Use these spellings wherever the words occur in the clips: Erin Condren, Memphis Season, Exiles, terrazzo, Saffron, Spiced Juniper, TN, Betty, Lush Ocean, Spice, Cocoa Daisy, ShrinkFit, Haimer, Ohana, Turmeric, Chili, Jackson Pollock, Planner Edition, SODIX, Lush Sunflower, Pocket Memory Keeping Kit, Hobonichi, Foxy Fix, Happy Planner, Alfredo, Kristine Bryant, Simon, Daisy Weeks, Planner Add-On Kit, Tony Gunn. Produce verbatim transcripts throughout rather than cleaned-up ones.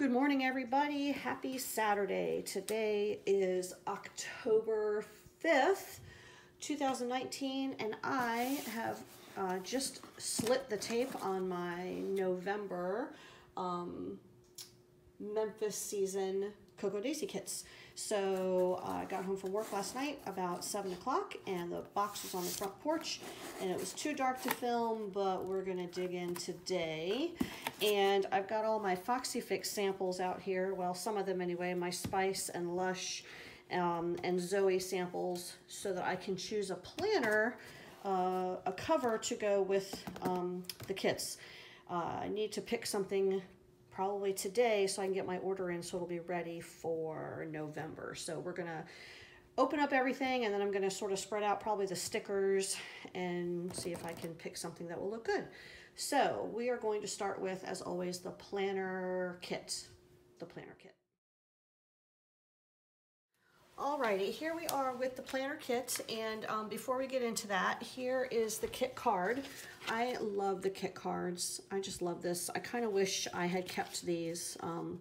Good morning, everybody. Happy Saturday. Today is October fifth, two thousand nineteen, and I have uh, just slit the tape on my November um, Memphis Season Cocoa Daisy kits. So I uh, got home from work last night about seven o'clock, and the box was on the front porch, and it was too dark to film, but we're going to dig in today. And I've got all my Foxy Fix samples out here. Well, some of them anyway, my Spice and Lush um, and Zoe samples, so that I can choose a planner, uh, a cover to go with um, the kits. Uh, I need to pick something probably today so I can get my order in so it'll be ready for November. So we're gonna open up everything, and then I'm gonna sort of spread out probably the stickers and see if I can pick something that will look good. So we are going to start with, as always, the planner kit, the planner kit. Alrighty, here we are with the planner kit, and um, before we get into that, here is the kit card. I love the kit cards. I just love this. I kind of wish I had kept these um,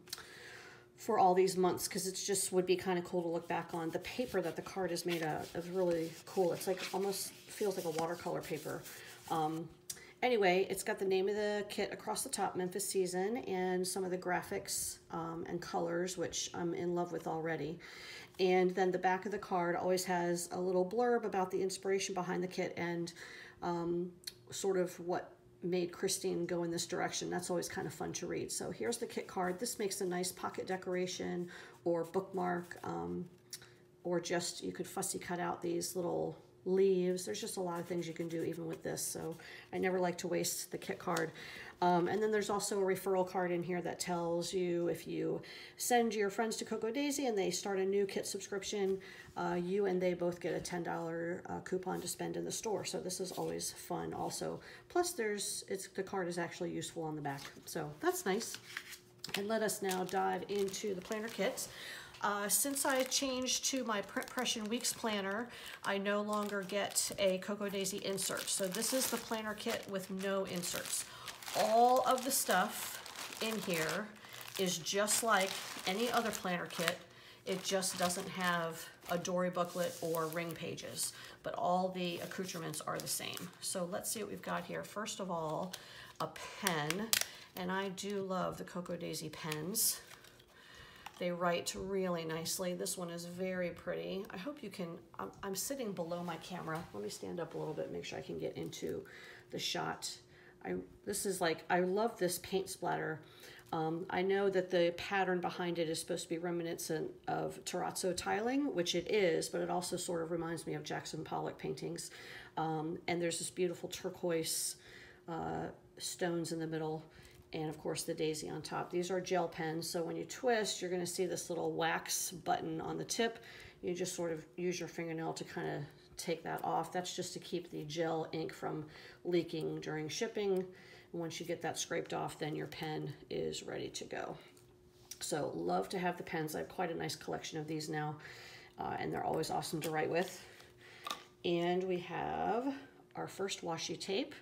for all these months, because it just would be kind of cool to look back on. The paper that the card is made of is really cool. It's like almost feels like a watercolor paper. Um, anyway, it's got the name of the kit across the top, Memphis Season, and some of the graphics um, and colors, which I'm in love with already. And then the back of the card always has a little blurb about the inspiration behind the kit and um, sort of what made Christine go in this direction. That's always kind of fun to read. So here's the kit card. This makes a nice pocket decoration or bookmark, um, or just you could fussy cut out these little leaves. There's just a lot of things you can do even with this. So I never like to waste the kit card. Um, and then there's also a referral card in here that tells you if you send your friends to Cocoa Daisy and they start a new kit subscription, uh, you and they both get a ten dollar uh, coupon to spend in the store. So this is always fun also. Plus there's, it's, the card is actually useful on the back. So that's nice. And let us now dive into the planner kits. Uh, since I changed to my Print Pression Weeks planner, I no longer get a Cocoa Daisy insert. So this is the planner kit with no inserts. All of the stuff in here is just like any other planner kit. It just doesn't have a Dory booklet or ring pages, but all the accoutrements are the same. So let's see what we've got here. First of all, a pen, and I do love the Cocoa Daisy pens. They write really nicely. This one is very pretty. I hope you can, I'm, I'm sitting below my camera. Let me stand up a little bit, make sure I can get into the shot. I, this is like, I love this paint splatter. Um, I know that the pattern behind it is supposed to be reminiscent of terrazzo tiling, which it is, but it also sort of reminds me of Jackson Pollock paintings. Um, and there's this beautiful turquoise uh, stones in the middle, and of course the daisy on top. These are gel pens, so when you twist, you're gonna see this little wax button on the tip. You just sort of use your fingernail to kind of take that off. That's just to keep the gel ink from leaking during shipping. Once you get that scraped off, then your pen is ready to go. So love to have the pens. I have quite a nice collection of these now, uh, and they're always awesome to write with. And we have our first washi tape.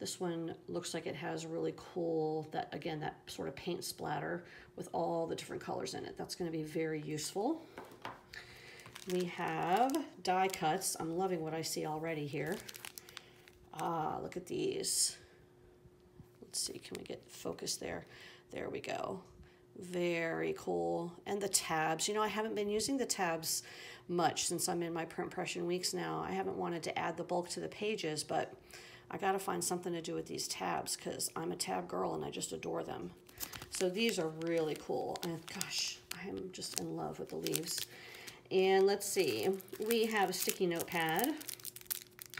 This one looks like it has really cool, that again, that sort of paint splatter with all the different colors in it. That's gonna be very useful. We have die cuts. I'm loving what I see already here. Ah, look at these. Let's see, can we get focus there? There we go. Very cool. And the tabs. You know, I haven't been using the tabs much since I'm in my Print Pression Weeks now. I haven't wanted to add the bulk to the pages, but I gotta find something to do with these tabs because I'm a tab girl and I just adore them. So these are really cool. And gosh, I am just in love with the leaves. And let's see, we have a sticky notepad.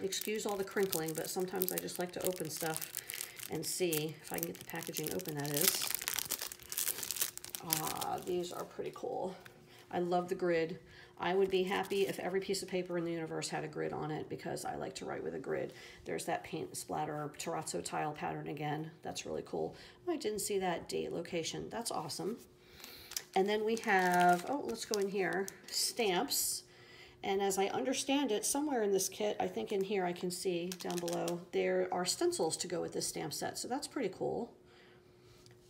Excuse all the crinkling, but sometimes I just like to open stuff and see if I can get the packaging open, that is. Ah, these are pretty cool. I love the grid. I would be happy if every piece of paper in the universe had a grid on it, because I like to write with a grid. There's that paint splatter terrazzo tile pattern again. That's really cool. Oh, I didn't see that date location. That's awesome. And then we have, oh, let's go in here, stamps. And as I understand it, somewhere in this kit, I think in here I can see down below, there are stencils to go with this stamp set. So that's pretty cool.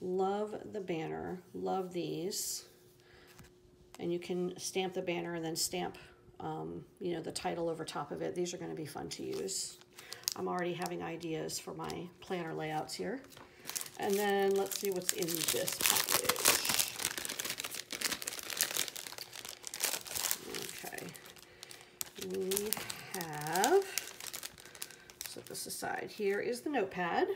Love the banner, love these. And you can stamp the banner and then stamp, um, you know, the title over top of it. These are gonna be fun to use. I'm already having ideas for my planner layouts here. And then let's see what's in this package. Okay, we have, set this aside. Here is the notepad.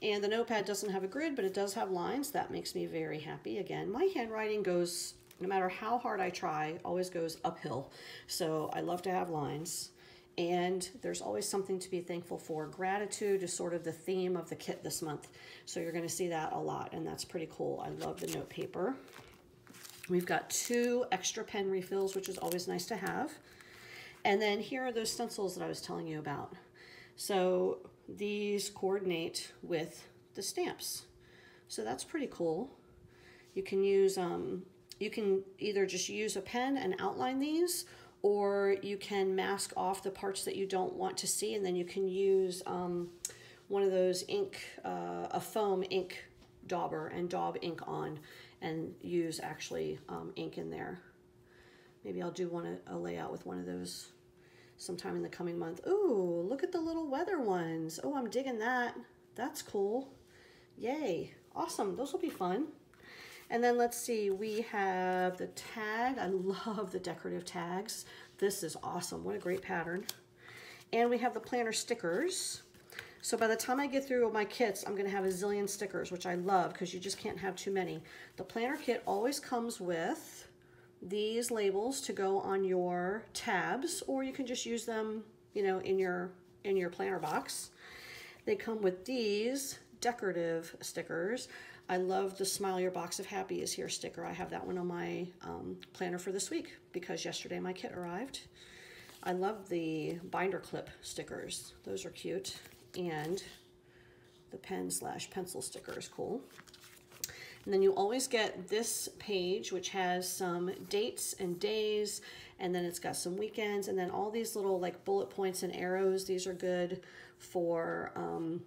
And the notepad doesn't have a grid, but it does have lines. That makes me very happy. Again, my handwriting goes, no matter how hard I try, always goes uphill. So I love to have lines. And there's always something to be thankful for. Gratitude is sort of the theme of the kit this month. So you're gonna see that a lot, and that's pretty cool. I love the note paper. We've got two extra pen refills, which is always nice to have. And then here are those stencils that I was telling you about. So these coordinate with the stamps. So that's pretty cool. You can use, um, you can either just use a pen and outline these, or you can mask off the parts that you don't want to see, and then you can use um, one of those ink, uh, a foam ink dauber, and daub ink on and use actually um, ink in there. Maybe I'll do one a layout with one of those sometime in the coming month. Ooh, look at the little weather ones. Oh, I'm digging that. That's cool. Yay, awesome, those will be fun. And then let's see, we have the tag. I love the decorative tags. This is awesome, what a great pattern. And we have the planner stickers. So by the time I get through my kits, I'm gonna have a zillion stickers, which I love because you just can't have too many. The planner kit always comes with these labels to go on your tabs, or you can just use them, you know, in your, in your planner box. They come with these decorative stickers. I love the Smile Your Box of Happy is Here sticker. I have that one on my um, planner for this week because yesterday my kit arrived. I love the binder clip stickers. Those are cute. And the pen slash pencil sticker is cool. And then you always get this page, which has some dates and days, and then it's got some weekends, and then all these little like bullet points and arrows. These are good for, um,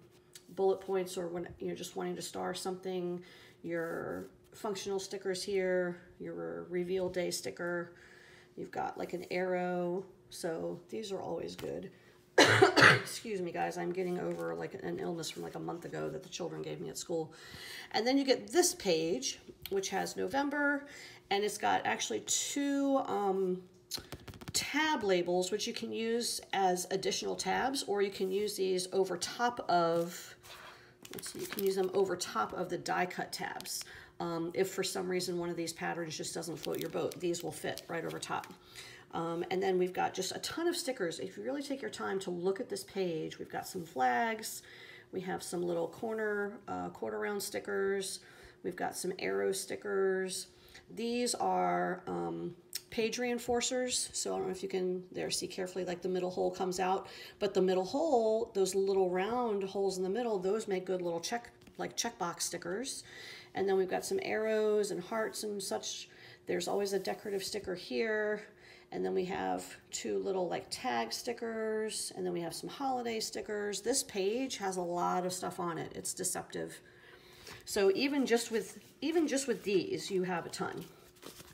bullet points, or when you're just wanting to star something. Your functional stickers here, your reveal day sticker, you've got like an arrow. So these are always good. Excuse me guys, I'm getting over like an illness from like a month ago that the children gave me at school. And then you get this page, which has November, and it's got actually two um, tab labels, which you can use as additional tabs, or you can use these over top of, let's see, you can use them over top of the die cut tabs. Um, if for some reason one of these patterns just doesn't float your boat, these will fit right over top. Um, and then we've got just a ton of stickers. If you really take your time to look at this page, we've got some flags, we have some little corner, uh, quarter round stickers, we've got some arrow stickers. These are um, page reinforcers. So I don't know if you can there see carefully, like the middle hole comes out, but the middle hole, those little round holes in the middle, those make good little check, like checkbox stickers. And then we've got some arrows and hearts and such. There's always a decorative sticker here. And then we have two little like tag stickers. And then we have some holiday stickers. This page has a lot of stuff on it. It's deceptive. So even just with, even just with these, you have a ton.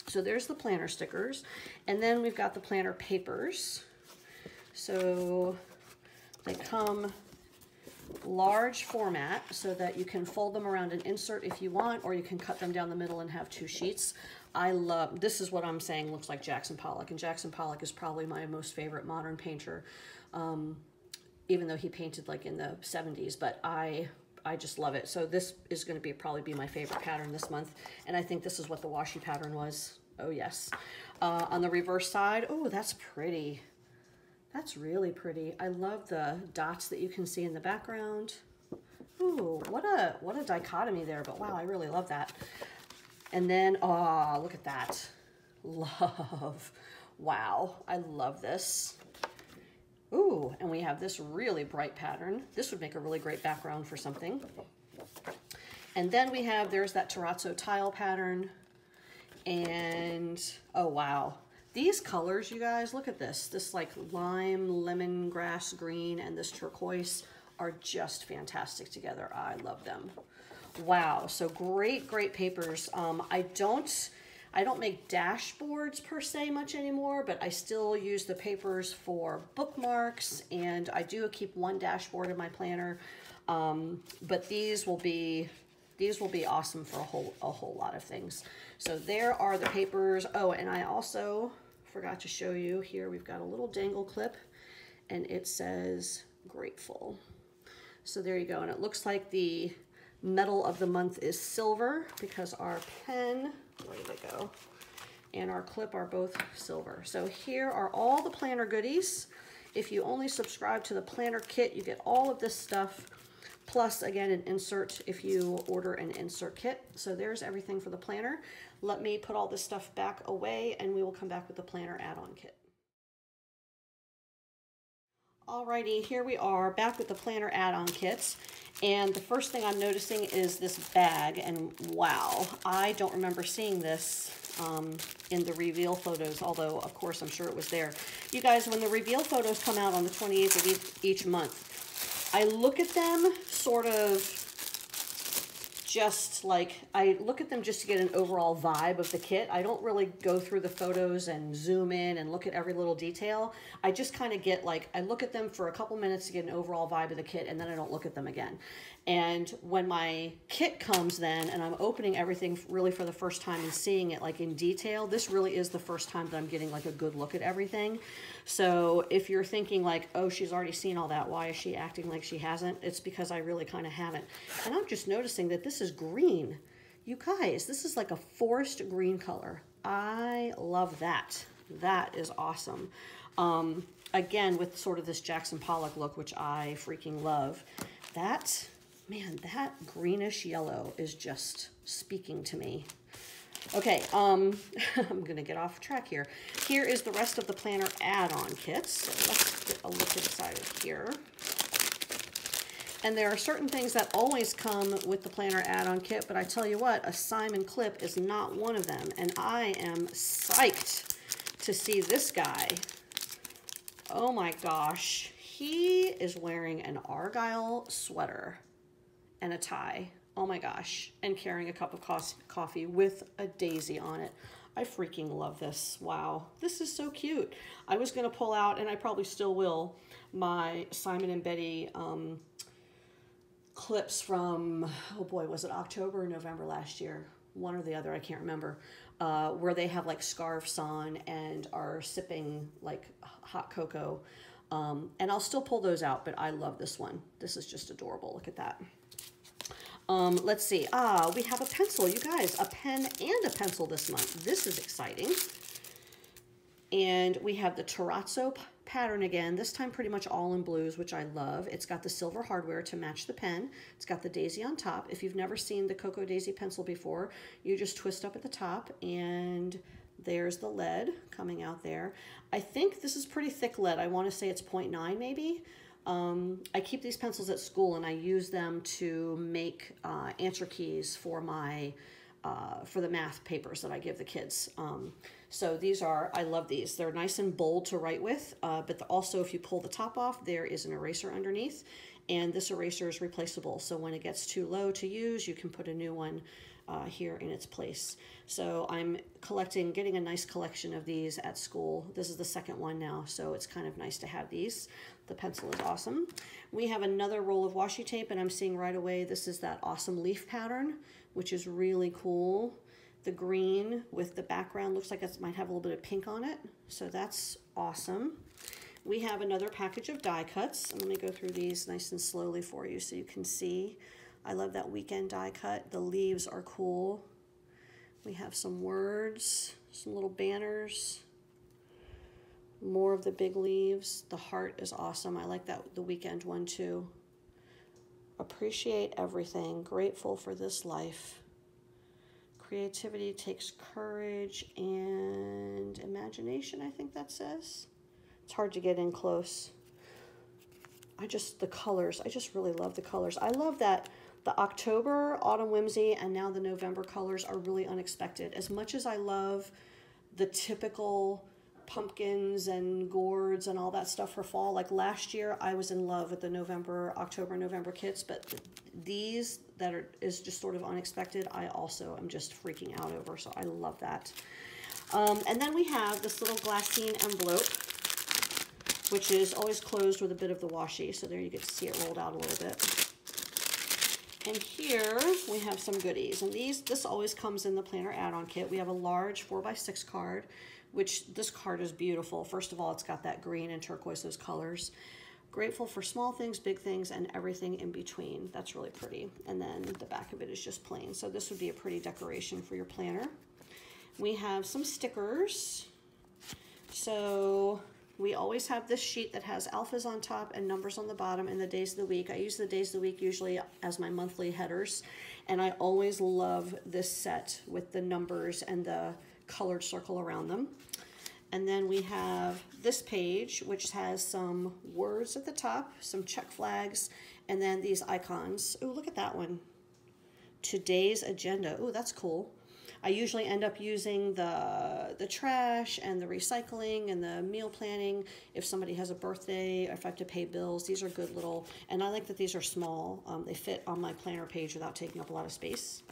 So there's the planner stickers, and then we've got the planner papers. So they come large format so that you can fold them around and insert if you want, or you can cut them down the middle and have two sheets. I love, this is what I'm saying looks like Jackson Pollock, and Jackson Pollock is probably my most favorite modern painter, um, even though he painted like in the seventies, but I I just love it. So this is going to be probably be my favorite pattern this month. And I think this is what the washi pattern was. Oh yes. Uh, on the reverse side. Oh, that's pretty. That's really pretty. I love the dots that you can see in the background. Ooh, what a, what a dichotomy there, but wow, I really love that. And then, oh, look at that. Love. Wow. I love this. Ooh, and we have this really bright pattern. This would make a really great background for something. And then we have, there's that terrazzo tile pattern. And, oh wow. These colors, you guys, look at this. This like lime, lemongrass green, and this turquoise are just fantastic together. I love them. Wow, so great, great papers. Um, I don't, I don't make dashboards per se much anymore, but I still use the papers for bookmarks, and I do keep one dashboard in my planner. Um, but these will be, these will be awesome for a whole, a whole lot of things. So there are the papers. Oh, and I also forgot to show you here. We've got a little dangle clip, and it says grateful. So there you go, and it looks like the metal of the month is silver because our pen, where did it go, and our clip are both silver. So here are all the planner goodies. If you only subscribe to the planner kit, you get all of this stuff, plus again an insert if you order an insert kit. So there's everything for the planner. Let me put all this stuff back away, and we will come back with the planner add-on kit. Alrighty, here we are back with the planner add-on kits. And the first thing I'm noticing is this bag, and wow, I don't remember seeing this um, in the reveal photos, although of course I'm sure it was there. You guys, when the reveal photos come out on the twenty-eighth of e each month, I look at them sort of just like, I look at them just to get an overall vibe of the kit. I don't really go through the photos and zoom in and look at every little detail. I just kind of get like, I look at them for a couple minutes to get an overall vibe of the kit, and then I don't look at them again. And when my kit comes then, and I'm opening everything really for the first time and seeing it like in detail, this really is the first time that I'm getting like a good look at everything. So if you're thinking like, oh, she's already seen all that, why is she acting like she hasn't? It's because I really kind of haven't. And I'm just noticing that this This is green. You guys, this is like a forest green color. I love that. That is awesome. Um, again, with sort of this Jackson Pollock look, which I freaking love. That, man, that greenish yellow is just speaking to me. Okay, um, I'm gonna get off track here. Here is the rest of the planner add-on kits. So let's get a look inside of here. And there are certain things that always come with the planner add-on kit, but I tell you what, a Simon clip is not one of them. And I am psyched to see this guy. Oh my gosh. He is wearing an Argyle sweater and a tie. Oh my gosh. And carrying a cup of co- coffee with a daisy on it. I freaking love this. Wow. This is so cute. I was going to pull out, and I probably still will, my Simon and Betty um, clips from, oh boy, was it October or November last year? One or the other, I can't remember, uh, where they have like scarves on and are sipping like hot cocoa. Um, and I'll still pull those out, but I love this one. This is just adorable. Look at that. Um, let's see. Ah, we have a pencil, you guys, a pen and a pencil this month. This is exciting. And we have the terrazzo pattern again, this time pretty much all in blues, which I love. It's got the silver hardware to match the pen. It's got the daisy on top. If you've never seen the Cocoa Daisy pencil before, you just twist up at the top, and there's the lead coming out there. I think this is pretty thick lead. I want to say it's point nine maybe. Um, I keep these pencils at school, and I use them to make uh, answer keys for my Uh, for the math papers that I give the kids. Um, so these are, I love these. They're nice and bold to write with, uh, but the, also if you pull the top off, there is an eraser underneath, and this eraser is replaceable. So when it gets too low to use, you can put a new one uh, here in its place. So I'm collecting, getting a nice collection of these at school. This is the second one now, so it's kind of nice to have these. The pencil is awesome. We have another roll of washi tape, and I'm seeing right away, this is that awesome leaf pattern, which is really cool. The green with the background looks like it might have a little bit of pink on it, so that's awesome. We have another package of die cuts. I'm gonna go through these nice and slowly for you so you can see. I love that weekend die cut. The leaves are cool. We have some words, some little banners, more of the big leaves. The heart is awesome. I like that, the weekend one too. Appreciate everything, grateful for this life. Creativity takes courage and imagination, I think that says. It's hard to get in close. I just, the colors, I just really love the colors. I love that the October, Autumn Whimsy, and now the November colors are really unexpected. As much as I love the typical pumpkins and gourds and all that stuff for fall. Like last year, I was in love with the November, October, November kits, but these that are is just sort of unexpected, I also am just freaking out over, so I love that. Um, and then we have this little glassine envelope, which is always closed with a bit of the washi, so there you get to see it rolled out a little bit. And here we have some goodies, and these this always comes in the planner add-on kit. We have a large four by six card, which this card is beautiful. First of all, it's got that green and turquoise, those colors. Grateful for small things, big things, and everything in between. That's really pretty. And then the back of it is just plain. So this would be a pretty decoration for your planner. We have some stickers. So we always have this sheet that has alphas on top and numbers on the bottom and the days of the week. I use the days of the week usually as my monthly headers, and I always love this set with the numbers and the colored circle around them. And then we have this page, which has some words at the top, some check flags, and then these icons. Oh, look at that one. Today's agenda. Oh, that's cool. I usually end up using the, the trash and the recycling and the meal planning. If somebody has a birthday, if I have to pay bills, these are good little, and I like that these are small. Um, they fit on my planner page without taking up a lot of space.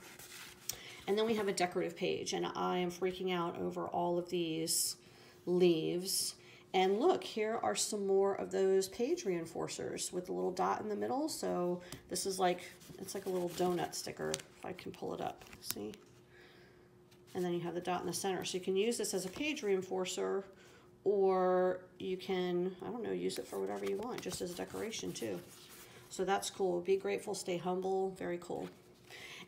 And then we have a decorative page, and I am freaking out over all of these leaves. And look, here are some more of those page reinforcers with the little dot in the middle. So this is like, it's like a little donut sticker, if I can pull it up, see? And then you have the dot in the center. So you can use this as a page reinforcer, or you can, I don't know, use it for whatever you want, just as a decoration too. So that's cool. Be grateful, stay humble, very cool.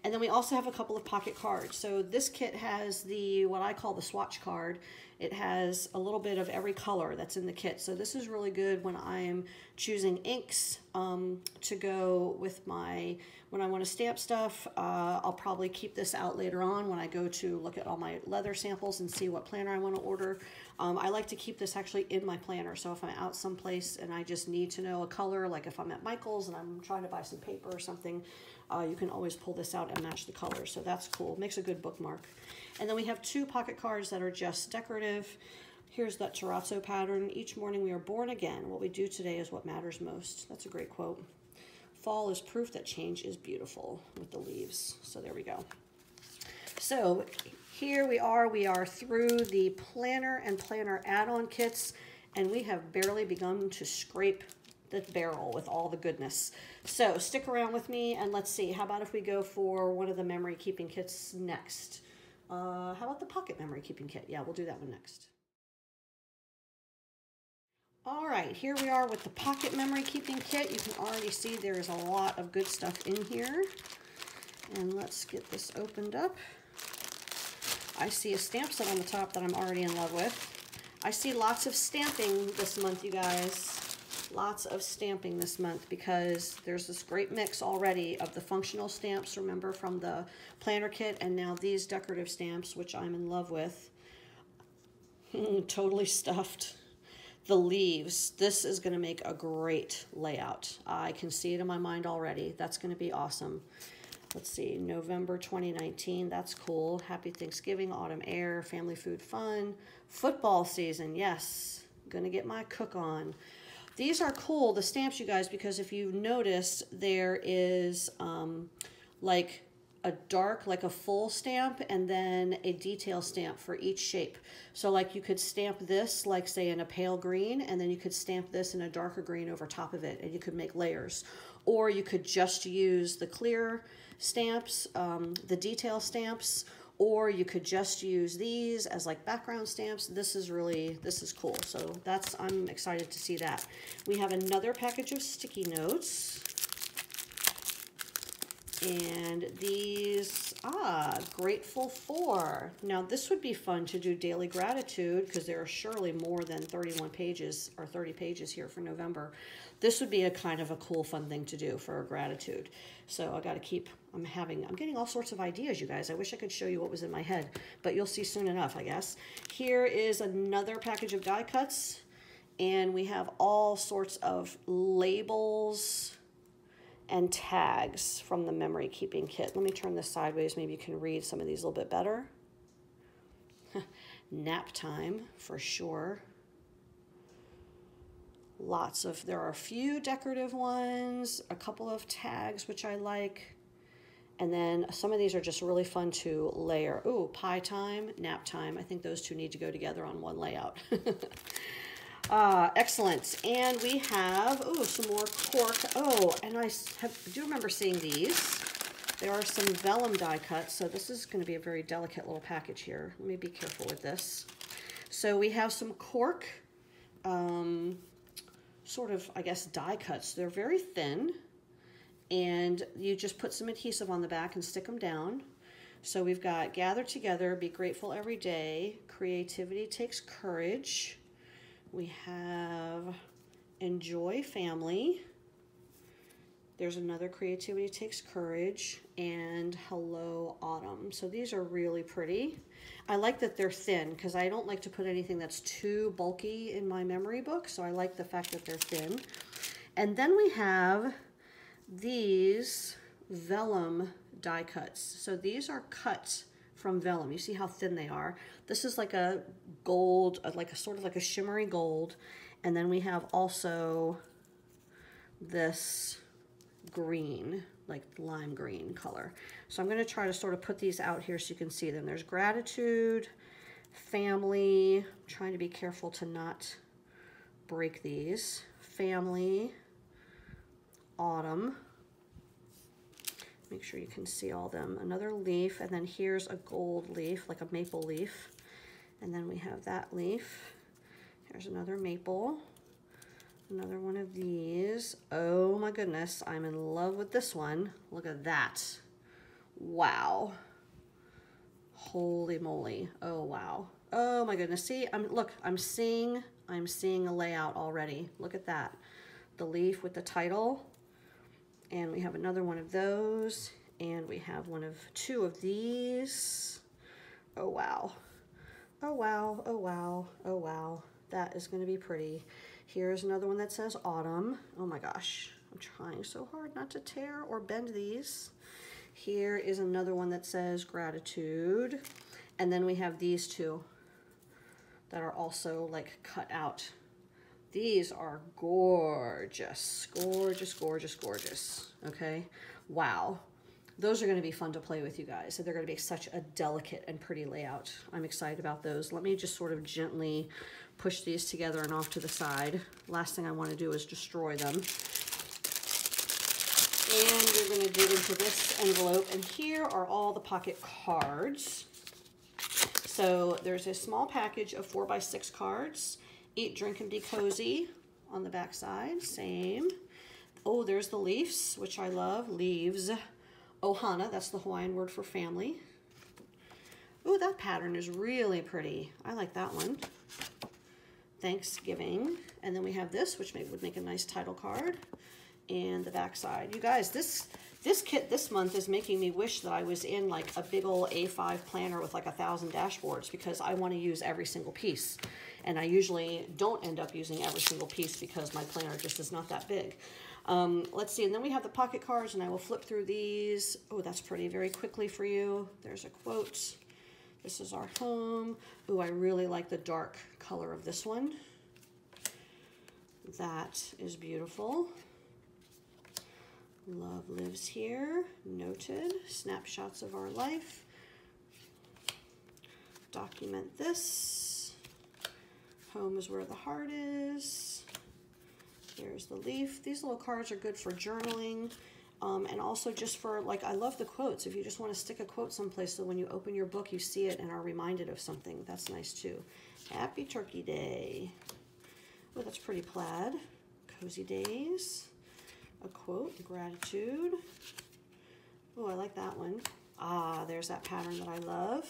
And then we also have a couple of pocket cards. So this kit has the, what I call the swatch card. It has a little bit of every color that's in the kit. So this is really good when I'm choosing inks um, to go with my, when I want to stamp stuff. Uh, I'll probably keep this out later on when I go to look at all my leather samples and see what planner I want to order. Um, I like to keep this actually in my planner. So if I'm out someplace and I just need to know a color, like if I'm at Michael's and I'm trying to buy some paper or something, Uh, you can always pull this out and match the colors, so that's cool. Makes a good bookmark. And then we have two pocket cards that are just decorative. Here's that terrazzo pattern. Each morning we are born again. What we do today is what matters most. That's a great quote. Fall is proof that change is beautiful, with the leaves. So there we go. So here we are. We are through the planner and planner add-on kits, and we have barely begun to scrape the barrel with all the goodness. So stick around with me, and let's see, how about if we go for one of the memory keeping kits next? Uh, how about the pocket memory keeping kit? Yeah, we'll do that one next. All right, here we are with the pocket memory keeping kit. You can already see there is a lot of good stuff in here. And let's get this opened up. I see a stamp set on the top that I'm already in love with. I see lots of stamping this month, you guys. Lots of stamping this month, because there's this great mix already of the functional stamps, remember, from the planner kit, and now these decorative stamps, which I'm in love with. Totally stuffed. The leaves. This is going to make a great layout. I can see it in my mind already. That's going to be awesome. Let's see. November twenty nineteen. That's cool. Happy Thanksgiving, autumn air, family food fun. Football season. Yes. Going to get my cook on. These are cool, the stamps, you guys, because if you've noticed, there is um, like a dark, like a full stamp, and then a detail stamp for each shape. So like you could stamp this, like say in a pale green, and then you could stamp this in a darker green over top of it, and you could make layers. Or you could just use the clear stamps, um, the detail stamps, or you could just use these as like background stamps. This is really, this is cool. So that's, I'm excited to see that. We have another package of sticky notes. And these, ah, grateful for. Now this would be fun to do daily gratitude, because there are surely more than thirty-one pages or thirty pages here for November. This would be a kind of a cool, fun thing to do for gratitude. So I got to keep, I'm having, I'm getting all sorts of ideas, you guys. I wish I could show you what was in my head, but you'll see soon enough, I guess. Here is another package of die cuts, and we have all sorts of labels and tags from the memory keeping kit. Let me turn this sideways. Maybe you can read some of these a little bit better. Nap time for sure. Lots of, there are a few decorative ones, a couple of tags which I like, and then some of these are just really fun to layer. Ooh, pie time, nap time. I think those two need to go together on one layout. Uh, excellent. And we have, ooh, some more cork. Oh, and I have, do remember seeing these. There are some vellum die cuts, so this is going to be a very delicate little package here. Let me be careful with this. So we have some cork, um, sort of, I guess, die cuts. They're very thin, and you just put some adhesive on the back and stick them down. So we've got gather together, be grateful every day, creativity takes courage. We have enjoy family. There's another creativity takes courage, and hello autumn. So these are really pretty. I like that they're thin because I don't like to put anything that's too bulky in my memory book. So I like the fact that they're thin. And then we have these vellum die cuts. So these are cut from vellum. You see how thin they are. This is like a gold, like a sort of like a shimmery gold. And then we have also this green, like lime green color. So I'm going to try to sort of put these out here so you can see them. There's gratitude, family, I'm trying to be careful to not break these, family, autumn. Make sure you can see all them. Another leaf, and then here's a gold leaf, like a maple leaf. And then we have that leaf. Here's another maple. Another one of these. Oh my goodness, I'm in love with this one. Look at that. Wow. Holy moly. Oh wow. Oh my goodness. See, I'm look, I'm seeing, I'm seeing a layout already. Look at that. The leaf with the title. And we have another one of those. And we have one of two of these. Oh wow. Oh wow. Oh wow. Oh wow. That is going to be pretty. Here's another one that says autumn. Oh my gosh, I'm trying so hard not to tear or bend these. Here is another one that says gratitude. And then we have these two that are also like cut out. These are gorgeous, gorgeous, gorgeous, gorgeous, okay? Wow, those are gonna be fun to play with, you guys. So they're gonna be such a delicate and pretty layout. I'm excited about those. Let me just sort of gently push these together and off to the side. Last thing I want to do is destroy them. And we're going to dig into this envelope, and here are all the pocket cards. So there's a small package of four by six cards. Eat, drink, and be cozy on the back side, same. Oh, there's the leaves, which I love, leaves. Ohana, that's the Hawaiian word for family. Oh, that pattern is really pretty. I like that one. Thanksgiving. And then we have this, which maybe would make a nice title card, and the back side. You guys, this this kit this month is making me wish that I was in like a big old A five planner with like a thousand dashboards, because I want to use every single piece. And I usually don't end up using every single piece because my planner just is not that big. Um, let's see, and then we have the pocket cards, and I will flip through these. Oh, that's pretty, very quickly for you. There's a quote. This is our home. Ooh, I really like the dark color of this one. That is beautiful. Love lives here. Noted. Snapshots of our life. Document this. Home is where the heart is. Here's the leaf. These little cards are good for journaling. Um, and also just for, like, I love the quotes. If you just want to stick a quote someplace so when you open your book, you see it and are reminded of something. That's nice, too. Happy Turkey Day. Oh, that's pretty plaid. Cozy Days. A quote. Gratitude. Oh, I like that one. Ah, there's that pattern that I love.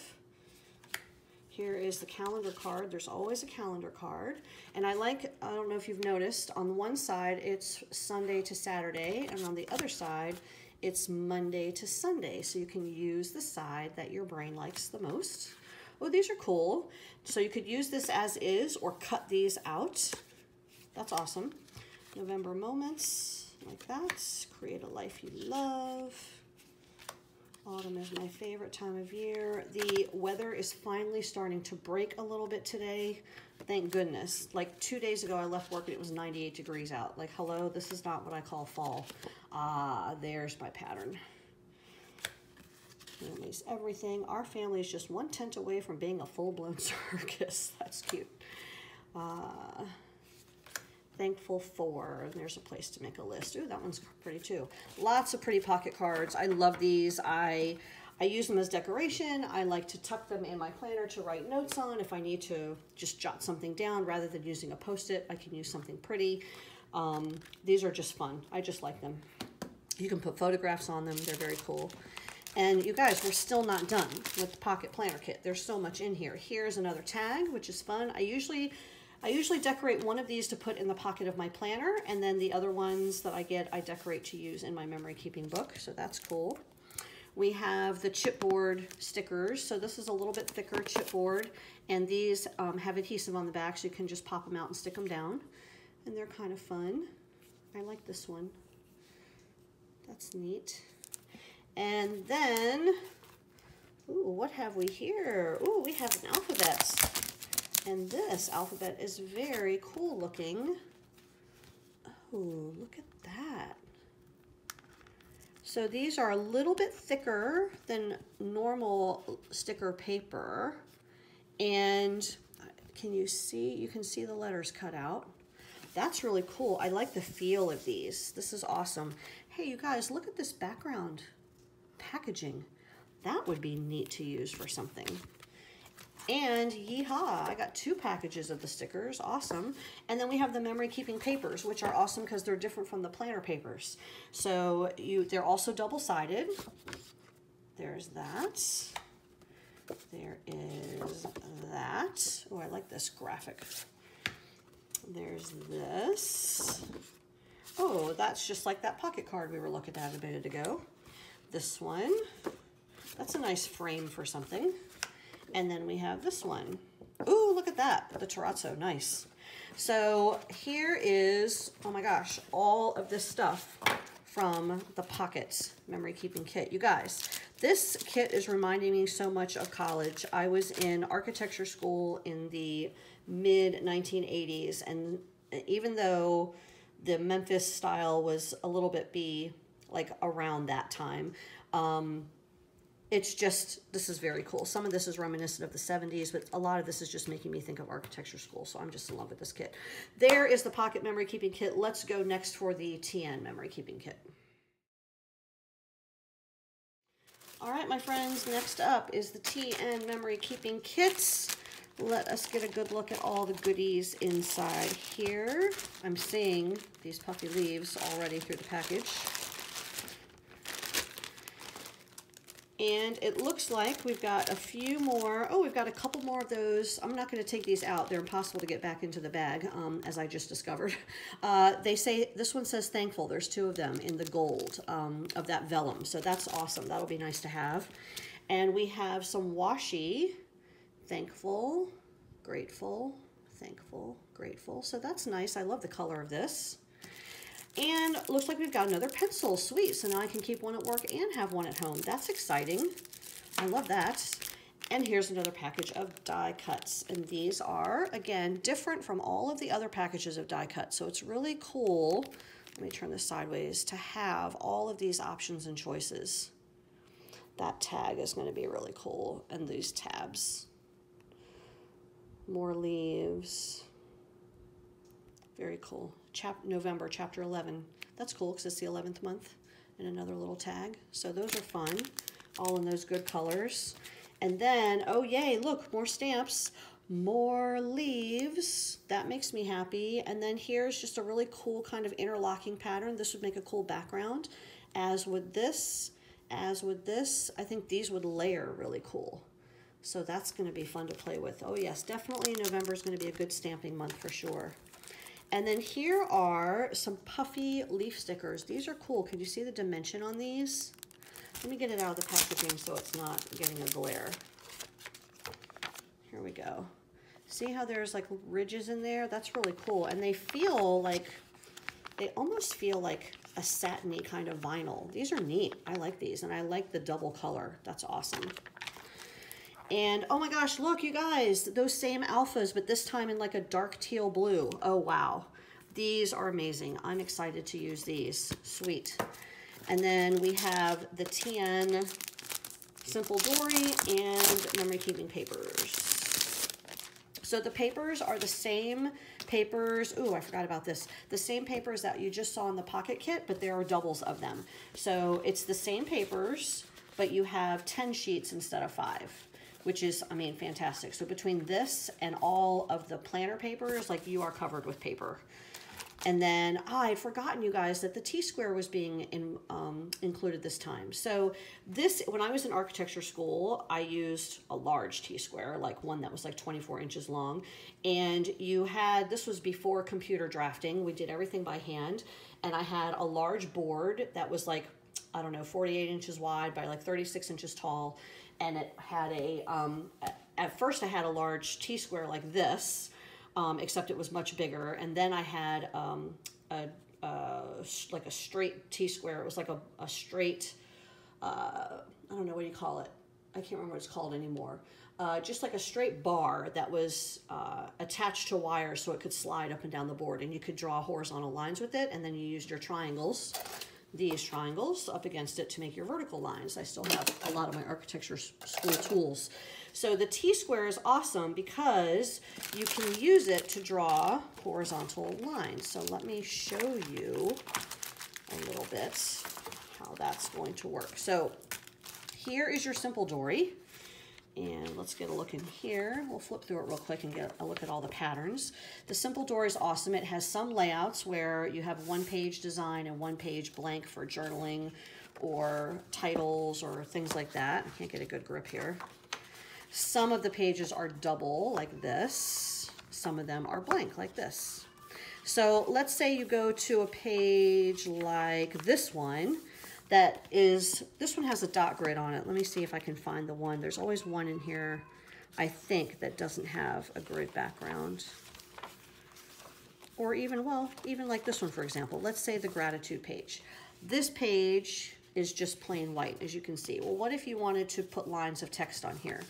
Here is the calendar card. There's always a calendar card. And I like, I don't know if you've noticed, on one side it's Sunday to Saturday, and on the other side it's Monday to Sunday. So you can use the side that your brain likes the most. Oh, these are cool. So you could use this as is or cut these out. That's awesome. November moments, like that. Create a life you love. Autumn is my favorite time of year. The weather is finally starting to break a little bit today. Thank goodness. Like two days ago, I left work and it was ninety-eight degrees out. Like, hello, this is not what I call fall. Ah, uh, there's my pattern. Release everything. Our family is just one tent away from being a full-blown circus. That's cute. Uh, thankful for. There's a place to make a list. Ooh, that one's pretty too. Lots of pretty pocket cards. I love these. I I use them as decoration. I like to tuck them in my planner to write notes on. If I need to just jot something down rather than using a post-it, I can use something pretty. Um, these are just fun. I just like them. You can put photographs on them. They're very cool. And you guys, we're still not done with the Pocket Planner Kit. There's so much in here. Here's another tag, which is fun. I usually, I usually decorate one of these to put in the pocket of my planner, and then the other ones that I get, I decorate to use in my memory keeping book, so that's cool. We have the chipboard stickers. So this is a little bit thicker chipboard, and these um, have adhesive on the back, so you can just pop them out and stick them down. And they're kind of fun. I like this one. That's neat. And then, ooh, what have we here? Ooh, we have an alphabet. And this alphabet is very cool looking. Oh, look at that. So these are a little bit thicker than normal sticker paper. And can you see? You can see the letters cut out. That's really cool. I like the feel of these. This is awesome. Hey, you guys, look at this background packaging. That would be neat to use for something. And yeehaw, I got two packages of the stickers. Awesome. And then we have the memory keeping papers, which are awesome because they're different from the planner papers. So you they're also double-sided. There's that. There is that. Oh, I like this graphic. There's this. Oh, that's just like that pocket card we were looking at a minute ago. This one, that's a nice frame for something. And then we have this one. Ooh, look at that, the terrazzo, nice. So here is, oh my gosh, all of this stuff from the Pocket Memory Keeping Kit. You guys, this kit is reminding me so much of college. I was in architecture school in the mid nineteen eighties, and even though the Memphis style was a little bit B, like around that time. Um, it's just, this is very cool. Some of this is reminiscent of the seventies, but a lot of this is just making me think of architecture school, so I'm just in love with this kit. There is the Pocket Memory Keeping Kit. Let's go next for the T N Memory Keeping Kit. All right, my friends, next up is the T N Memory Keeping Kits. Let us get a good look at all the goodies inside here. I'm seeing these puffy leaves already through the package. And it looks like we've got a few more. Oh, we've got a couple more of those. I'm not going to take these out. They're impossible to get back into the bag, um, as I just discovered. Uh, they say, this one says thankful. There's two of them in the gold um, of that vellum. So that's awesome. That'll be nice to have. And we have some washi. Thankful, grateful, thankful, grateful. So that's nice. I love the color of this. And looks like we've got another pencil. Sweet. So now I can keep one at work and have one at home. That's exciting. I love that. And here's another package of die cuts. And these are, again, different from all of the other packages of die cuts. So it's really cool. Let me turn this sideways to have all of these options and choices. That tag is going to be really cool. And these tabs. More leaves. Very cool. Chap November, chapter eleven. That's cool because it's the eleventh month, and another little tag. So those are fun, all in those good colors. And then, oh yay, look, more stamps, more leaves. That makes me happy. And then here's just a really cool kind of interlocking pattern. This would make a cool background, as would this, as would this. I think these would layer really cool. So that's going to be fun to play with. Oh yes, definitely November is going to be a good stamping month for sure. And then here are some puffy leaf stickers. These are cool. Can you see the dimension on these? Let me get it out of the packaging so it's not getting a glare. Here we go. See how there's like ridges in there? That's really cool. And they feel like, they almost feel like a satiny kind of vinyl. These are neat. I like these, and I like the double color. That's awesome. And oh my gosh, look, you guys, those same alphas, but this time in like a dark teal blue. Oh, wow. These are amazing. I'm excited to use these. Sweet. And then we have the T N Simple Dory and Memory Keeping Papers. So the papers are the same papers. Ooh, I forgot about this. The same papers that you just saw in the pocket kit, but there are doubles of them. So it's the same papers, but you have ten sheets instead of five. Which is, I mean, fantastic. So between this and all of the planner papers, like, you are covered with paper. And then, oh, I had forgotten, you guys, that the T-square was being in, um, included this time. So this, when I was in architecture school, I used a large T-square, like one that was like twenty-four inches long. And you had, this was before computer drafting. We did everything by hand. And I had a large board that was like, I don't know, forty-eight inches wide by like thirty-six inches tall. And it had a, um, at first I had a large T-square like this, um, except it was much bigger. And then I had um, a, a, like a straight T-square. It was like a, a straight, uh, I don't know what you call it. I can't remember what it's called anymore. Uh, just like a straight bar that was uh, attached to wire so it could slide up and down the board. And you could draw horizontal lines with it. And then you used your triangles. These triangles up against it to make your vertical lines. I still have a lot of my architecture school tools. So the T-square is awesome because you can use it to draw horizontal lines. So let me show you a little bit how that's going to work. So here is your Simple Dory. And let's get a look in here. We'll flip through it real quick and get a look at all the patterns. The Simple Dory is awesome. It has some layouts where you have one page design and one page blank for journaling or titles or things like that. I can't get a good grip here. Some of the pages are double like this. Some of them are blank like this. So let's say you go to a page like this one. That is, this one has a dot grid on it. Let me see if I can find the one. There's always one in here, I think, that doesn't have a grid background. Or even, well, even like this one, for example. Let's say the gratitude page. This page is just plain white, as you can see. Well, what if you wanted to put lines of text on here?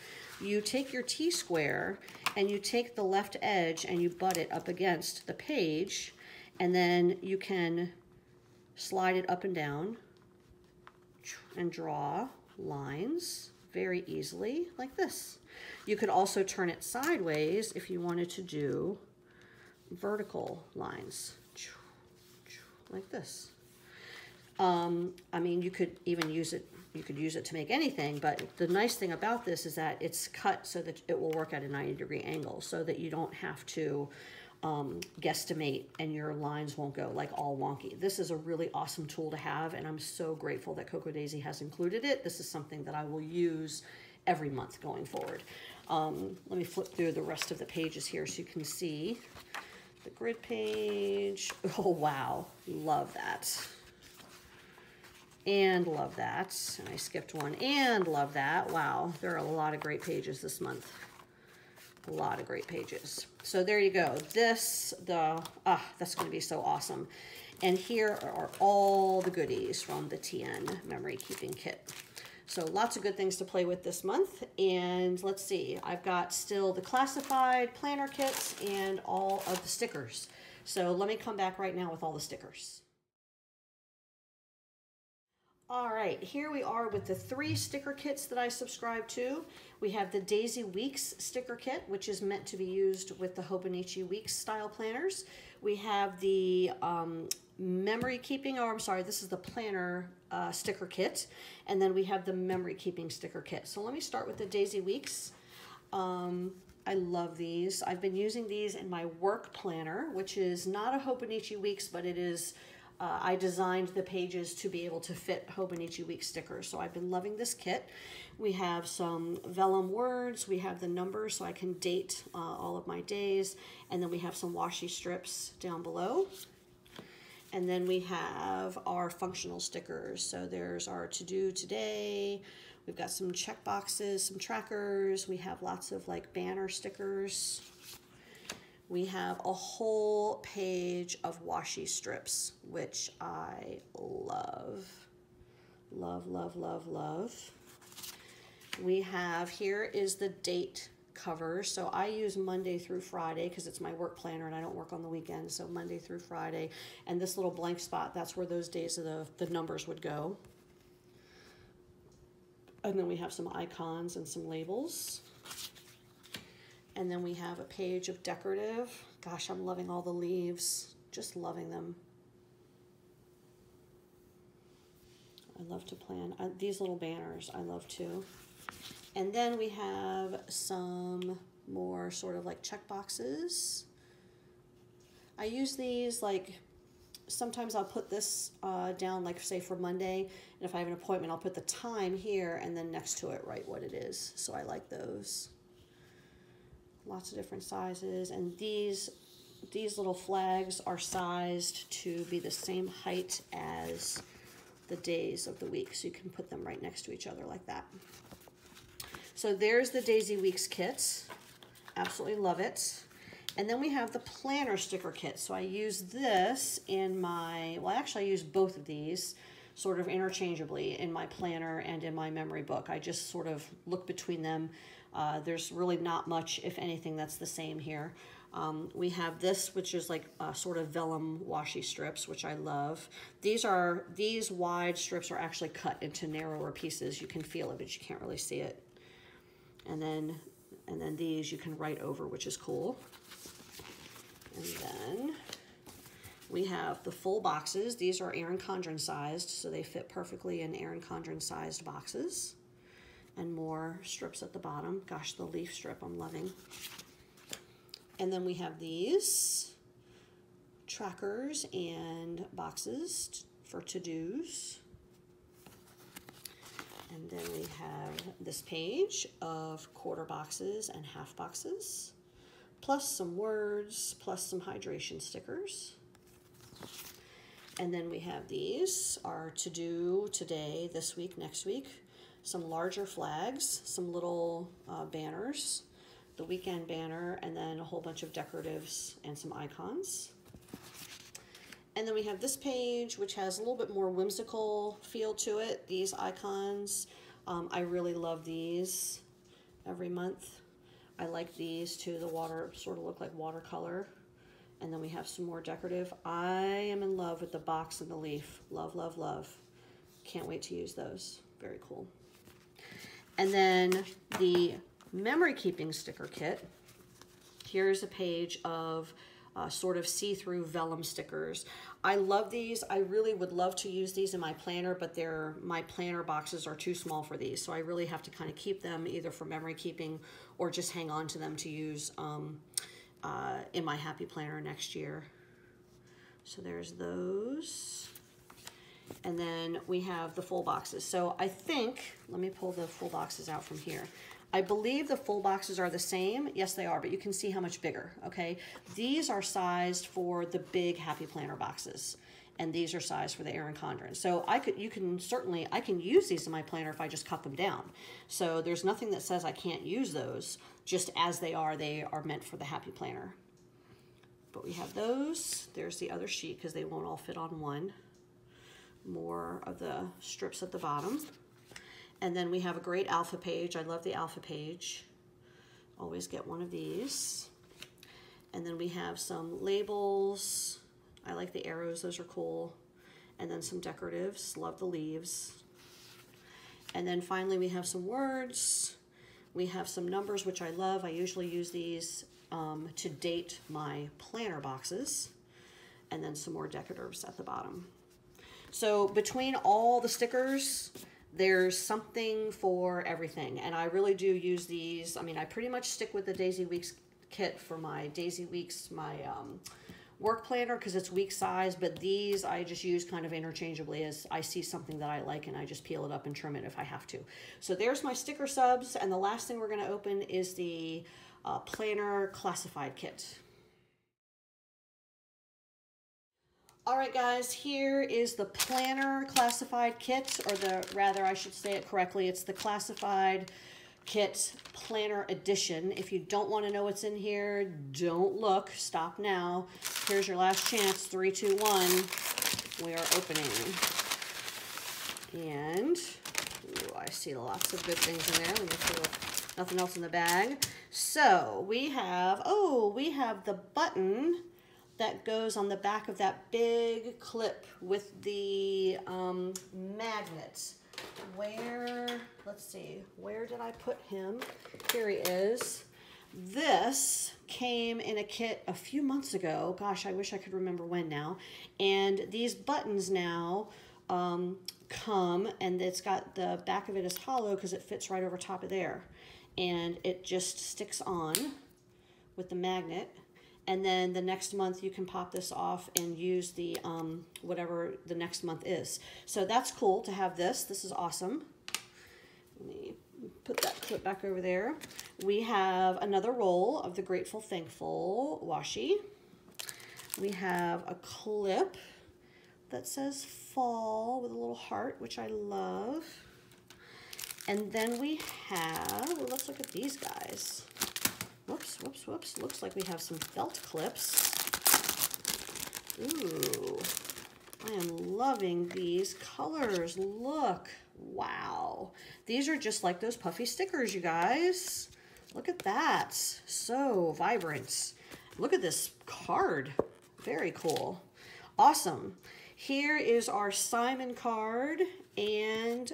You take your T-square and you take the left edge and you butt it up against the page, and then you can slide it up and down and draw lines very easily like this. You could also turn it sideways if you wanted to do vertical lines like this. Um, I mean, you could even use it, you could use it to make anything, but the nice thing about this is that it's cut so that it will work at a ninety degree angle so that you don't have to Um, guesstimate, and your lines won't go like all wonky. This is a really awesome tool to have, and I'm so grateful that Cocoa Daisy has included it. This is something that I will use every month going forward. Um, let me flip through the rest of the pages here so you can see the grid page. Oh, wow. Love that. And love that. And I skipped one. And love that. Wow. There are a lot of great pages this month. A lot of great pages. So there you go. This, the, ah, that's going to be so awesome. And here are all the goodies from the T N Memory Keeping Kit. So lots of good things to play with this month. And let's see, I've got still the Classified Planner Kits and all of the stickers. So let me come back right now with all the stickers. All right, here we are with the three sticker kits that I subscribe to. We have the Daisy Weeks sticker kit, which is meant to be used with the Hobonichi Weeks style planners. We have the um, memory keeping, or I'm sorry, this is the planner uh, sticker kit. And then we have the memory keeping sticker kit. So let me start with the Daisy Weeks. Um, I love these. I've been using these in my work planner, which is not a Hobonichi Weeks, but it is. Uh, I designed the pages to be able to fit Hobonichi Week stickers, so I've been loving this kit. We have some vellum words, we have the numbers so I can date uh, all of my days, and then we have some washi strips down below. And then we have our functional stickers, so there's our to-do today, we've got some check boxes, some trackers, we have lots of like banner stickers. We have a whole page of washi strips, which I love. Love, love, love, love. We have, here is the date cover. So I use Monday through Friday because it's my work planner and I don't work on the weekend. So Monday through Friday. And this little blank spot, that's where those days of the, the numbers would go. And then we have some icons and some labels. And then we have a page of decorative. Gosh, I'm loving all the leaves. Just loving them. I love to plan. Uh, these little banners I love too. And then we have some more sort of like check boxes. I use these like, sometimes I'll put this uh, down like say for Monday, and if I have an appointment, I'll put the time here and then next to it write what it is. So I like those. Lots of different sizes, and these, these little flags are sized to be the same height as the days of the week. So you can put them right next to each other like that. So there's the Daisy Weeks kit. Absolutely love it. And then we have the planner sticker kit. So I use this in my, well actually I use both of these sort of interchangeably in my planner and in my memory book. I just sort of look between them. Uh, there's really not much, if anything, that's the same here. Um, we have this, which is like uh, sort of vellum washi strips, which I love. These are, these wide strips are actually cut into narrower pieces. You can feel it, but you can't really see it. And then, and then these you can write over, which is cool. And then we have the full boxes. These are Erin Condren sized, so they fit perfectly in Erin Condren sized boxes. And more strips at the bottom. Gosh, the leaf strip I'm loving. And then we have these trackers and boxes for to-dos. And then we have this page of quarter boxes and half boxes, plus some words, plus some hydration stickers. And then we have these, our to-do today, this week, next week, some larger flags, some little uh, banners, the weekend banner, and then a whole bunch of decoratives and some icons. And then we have this page, which has a little bit more whimsical feel to it. These icons, um, I really love these every month. I like these too. The water sort of look like watercolor. And then we have some more decorative. I am in love with the box and the leaf. Love, love, love. Can't wait to use those. Very cool. And then the memory keeping sticker kit. Here's a page of uh, sort of see-through vellum stickers. I love these. I really would love to use these in my planner, but they're, my planner boxes are too small for these. So I really have to kind of keep them either for memory keeping or just hang on to them to use um, uh, in my Happy Planner next year. So there's those. And then we have the full boxes. So I think, let me pull the full boxes out from here. I believe the full boxes are the same. Yes, they are, but you can see how much bigger, okay? These are sized for the big Happy Planner boxes, and these are sized for the Erin Condren. So I could, you can certainly, I can use these in my planner if I just cut them down. So there's nothing that says I can't use those. Just as they are, they are meant for the Happy Planner. But we have those. There's the other sheet because they won't all fit on one. More of the strips at the bottom. And then we have a great alpha page. I love the alpha page. Always get one of these. And then we have some labels. I like the arrows, those are cool. And then some decoratives, love the leaves. And then finally we have some words. We have some numbers, which I love. I usually use these um, to date my planner boxes. And then some more decoratives at the bottom. So between all the stickers, there's something for everything. And I really do use these. I mean, I pretty much stick with the Daisy Weeks kit for my Daisy Weeks, my um, work planner, because it's week size. But these I just use kind of interchangeably as I see something that I like, and I just peel it up and trim it if I have to. So there's my sticker subs. And the last thing we're going to open is the uh, planner classified kit. All right, guys, here is the planner classified kit, or the rather, I should say it correctly, it's the classified Kit Planner Edition. If you don't want to know what's in here, don't look. Stop now. Here's your last chance. Three, two, one. We are opening. And ooh, I see lots of good things in there. Let me see what, nothing else in the bag. So we have, oh, we have the button that goes on the back of that big clip with the um, magnet. Where, let's see, where did I put him? Here he is. This came in a kit a few months ago. Gosh, I wish I could remember when now. And these buttons now um, come, and it's got, the back of it is hollow because it fits right over top of there. And it just sticks on with the magnet. And then the next month you can pop this off and use the um, whatever the next month is. So that's cool to have this. This is awesome. Let me put that clip back over there. We have another roll of the Grateful Thankful washi. We have a clip that says fall with a little heart, which I love. And then we have, well, let's look at these guys. Whoops, whoops, whoops. Looks like we have some felt clips. Ooh, I am loving these colors. Look, wow. These are just like those puffy stickers, you guys. Look at that. So vibrant. Look at this card. Very cool. Awesome. Here is our Simon card and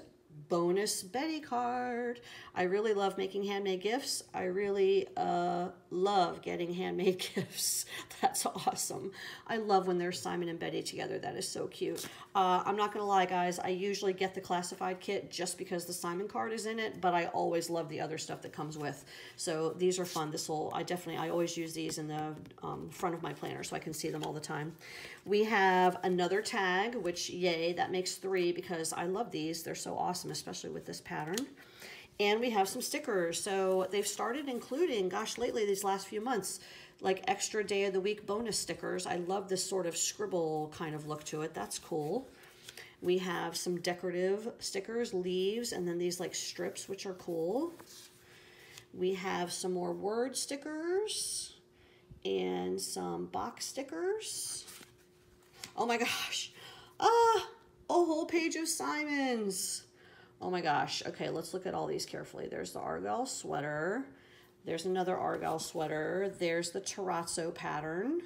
bonus Betty card. I really love making handmade gifts. I really uh, love getting handmade gifts. That's awesome. I love when there's Simon and Betty together. That is so cute. Uh, I'm not gonna lie, guys. I usually get the Classified Kit just because the Simon card is in it, but I always love the other stuff that comes with. So these are fun. This will, I definitely, I always use these in the um, front of my planner so I can see them all the time. We have another tag, which yay, that makes three because I love these. They're so awesome, especially with this pattern. And we have some stickers. So they've started including, gosh, lately these last few months, like extra day of the week bonus stickers. I love this sort of scribble kind of look to it. That's cool. We have some decorative stickers, leaves, and then these like strips, which are cool. We have some more word stickers and some box stickers. Oh my gosh. Ah, a whole page of Simons. Oh my gosh. Okay, let's look at all these carefully. There's the Argyle sweater. There's another Argyle sweater. There's the terrazzo pattern.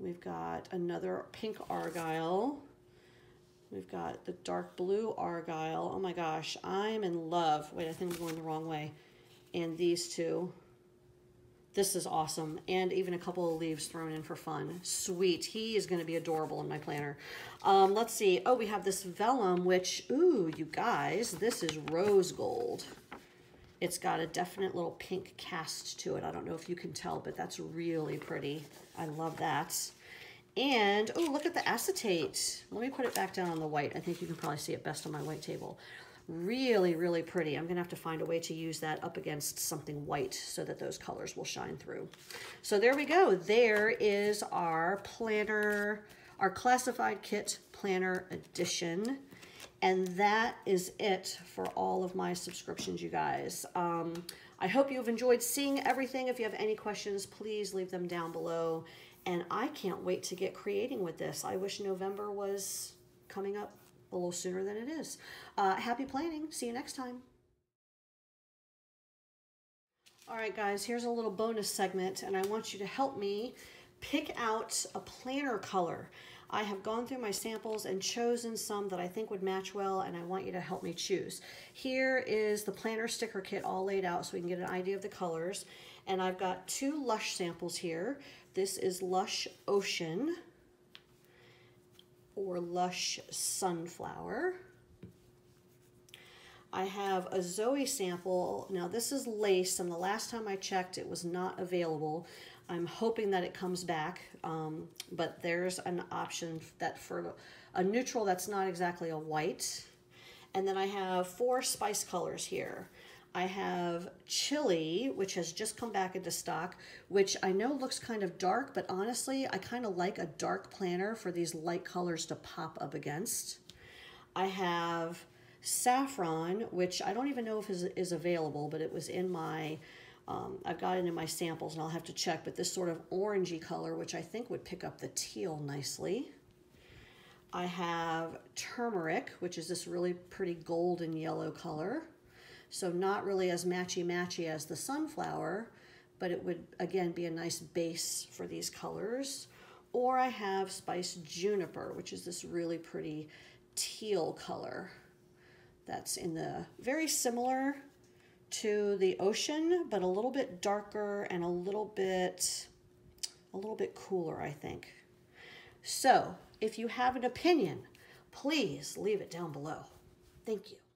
We've got another pink Argyle. We've got the dark blue Argyle. Oh my gosh, I'm in love. Wait, I think I'm going the wrong way. And these two. This is awesome. And even a couple of leaves thrown in for fun. Sweet. He is going to be adorable in my planner. Um, let's see. Oh, we have this vellum, which, ooh, you guys, this is rose gold. It's got a definite little pink cast to it. I don't know if you can tell, but that's really pretty. I love that. And, oh, look at the acetate. Let me put it back down on the white. I think you can probably see it best on my white table. Really, really pretty. I'm gonna have to find a way to use that up against something white so that those colors will shine through. So there we go. There is our planner, our Classified Kit Planner Edition. And that is it for all of my subscriptions, you guys. Um, I hope you've enjoyed seeing everything. If you have any questions, please leave them down below. And I can't wait to get creating with this. I wish November was coming up a little sooner than it is. Uh, happy planning. See you next time. All right, guys, here's a little bonus segment, and I want you to help me pick out a planner color. I have gone through my samples and chosen some that I think would match well, and I want you to help me choose. Here is the planner sticker kit all laid out so we can get an idea of the colors. And I've got two Lush samples here. This is Lush Ocean or Lush Sunflower. I have a Zoe sample. Now this is lace, and the last time I checked it was not available. I'm hoping that it comes back, um, but there's an option that for a neutral that's not exactly a white. And then I have four Spice colors here. I have Chili, which has just come back into stock, which I know looks kind of dark, but honestly, I kind of like a dark planner for these light colors to pop up against. I have Saffron, which I don't even know if is, is available, but it was in my, um, I've got it in my samples and I'll have to check, but this sort of orangey color, which I think would pick up the teal nicely. I have turmeric, which is this really pretty golden yellow color. So not really as matchy-matchy as the sunflower, but it would, again, be a nice base for these colors. Or I have Spiced Juniper, which is this really pretty teal color that's in the, very similar to the ocean, but a little bit darker and a little bit, a little bit cooler, I think. So if you have an opinion, please leave it down below. Thank you.